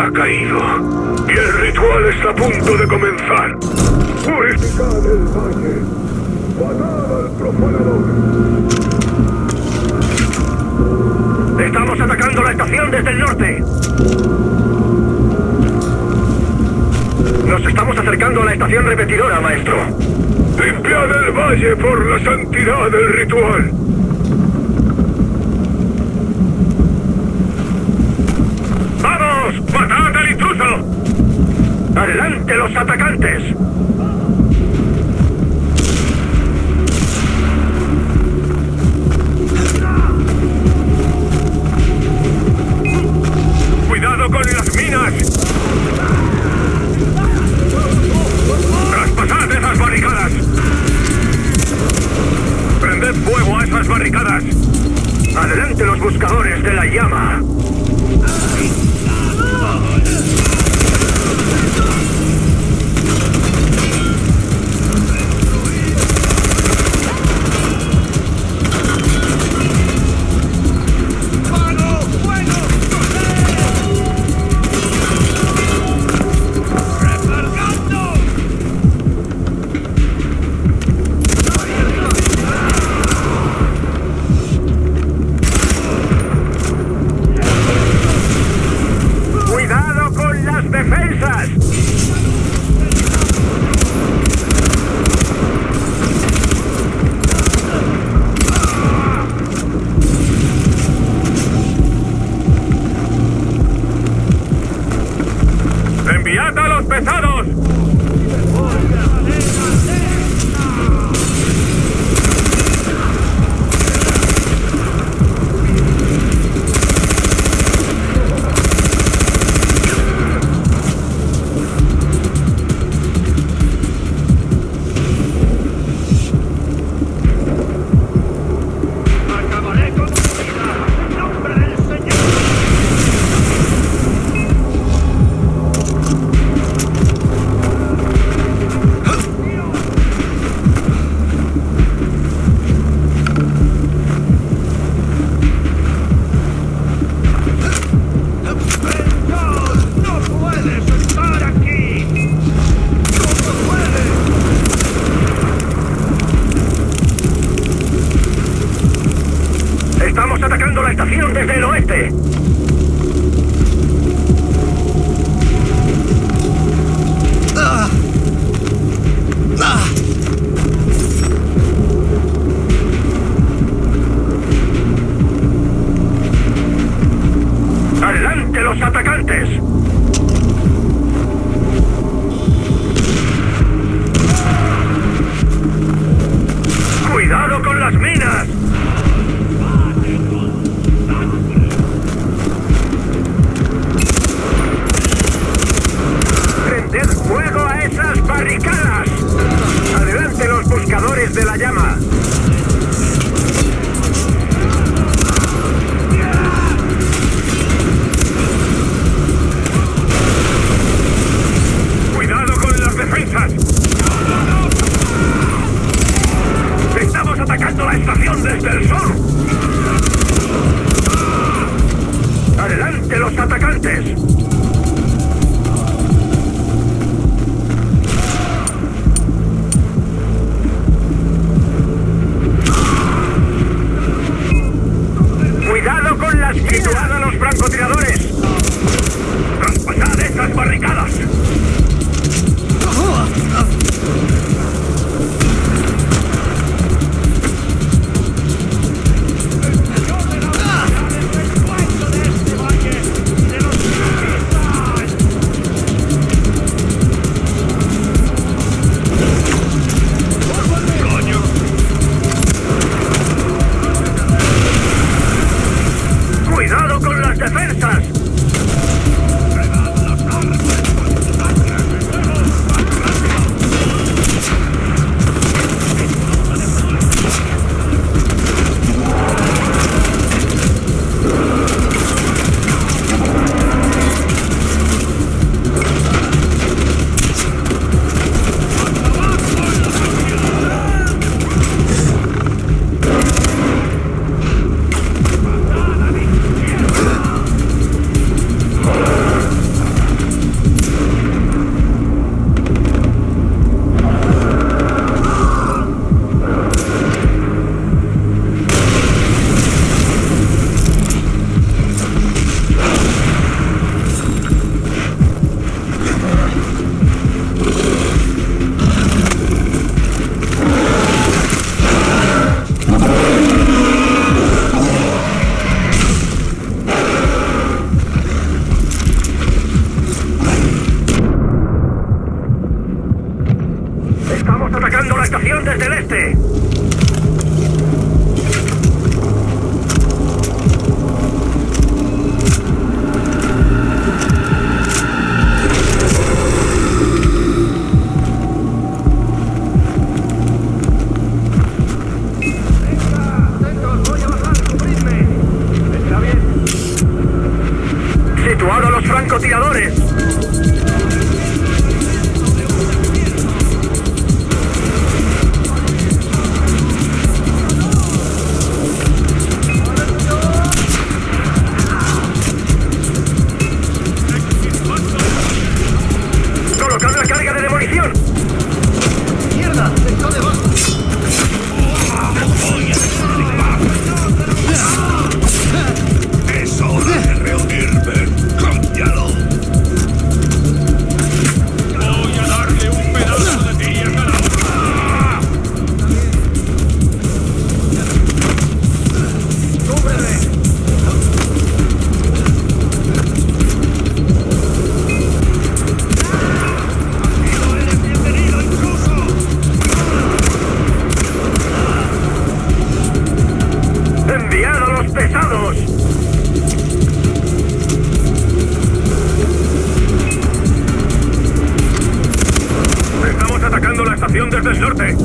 ha caído y el ritual está a punto de comenzar. Purificad el valle, matad al profanador. Estamos atacando la estación desde el norte. Nos estamos acercando a la estación repetidora, maestro. Limpiad el valle por la santidad del ritual. ¡Vamos! ¡Matad al intruso! ¡Adelante los atacantes! ¡Cuidado con las minas! ¡Traspasad esas barricadas! ¡Prended fuego a esas barricadas! ¡Adelante los buscadores de la llama! pesados! Estamos atacando la estación desde el norte.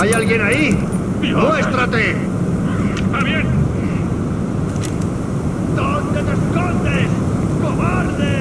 ¿Hay alguien ahí? ¡Muéstrate! ¡Está bien! ¿Dónde te escondes, cobarde?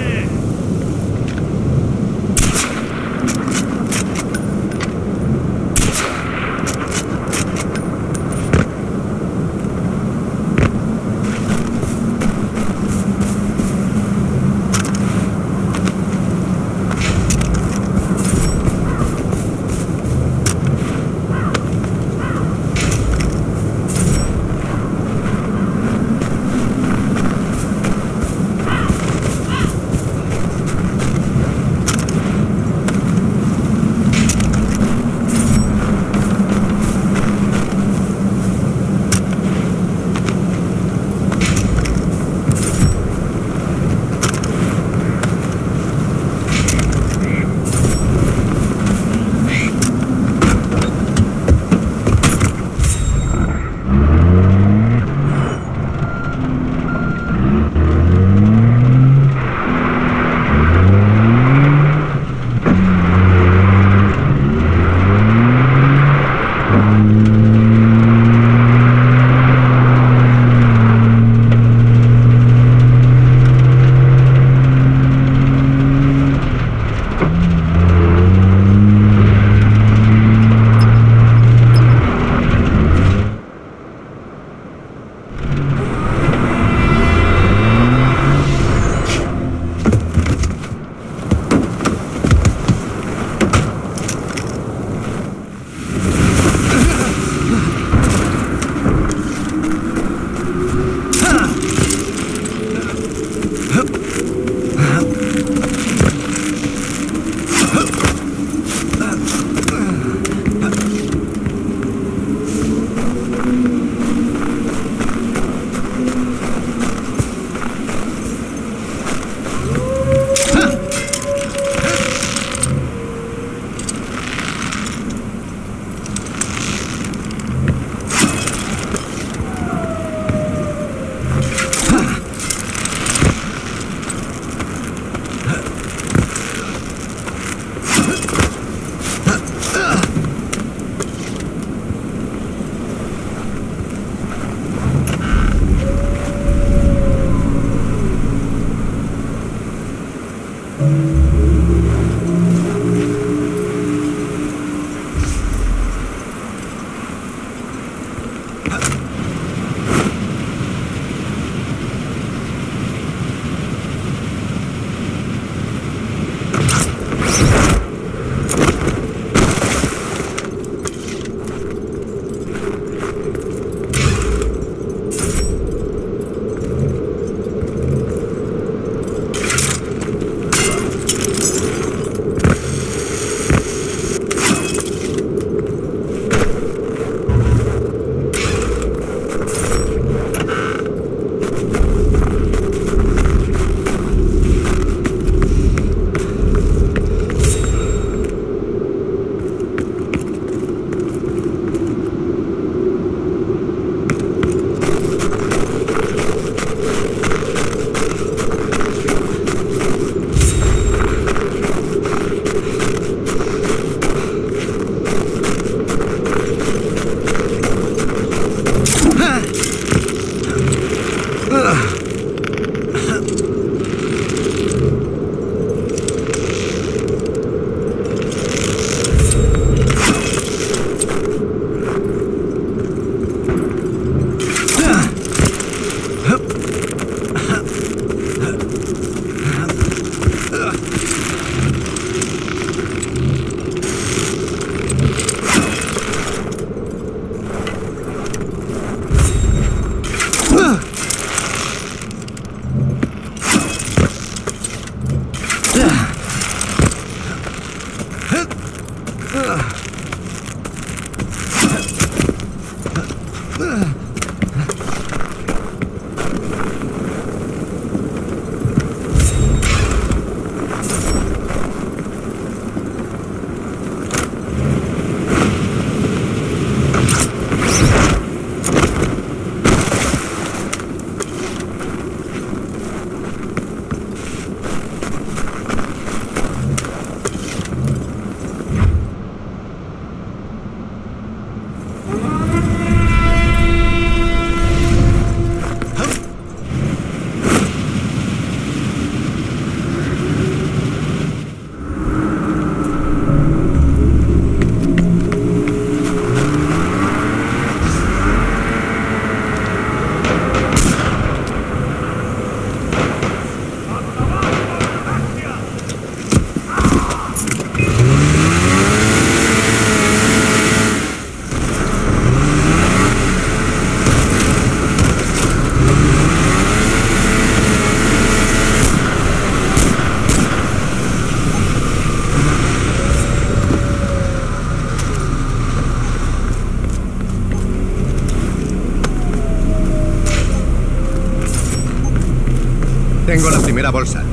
Tengo la primera bolsa.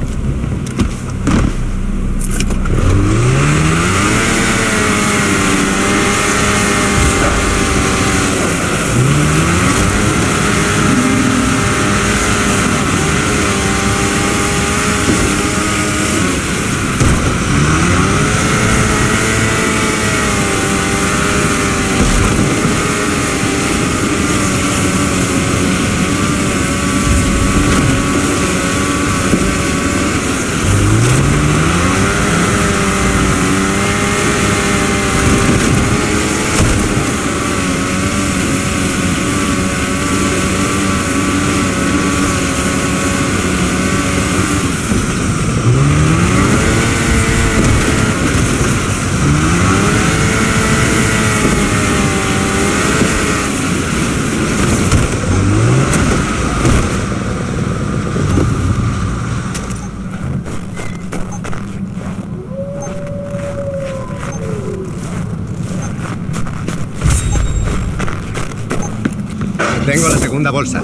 Tengo la segunda bolsa.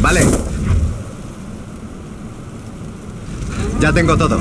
Vale. Ya tengo todo.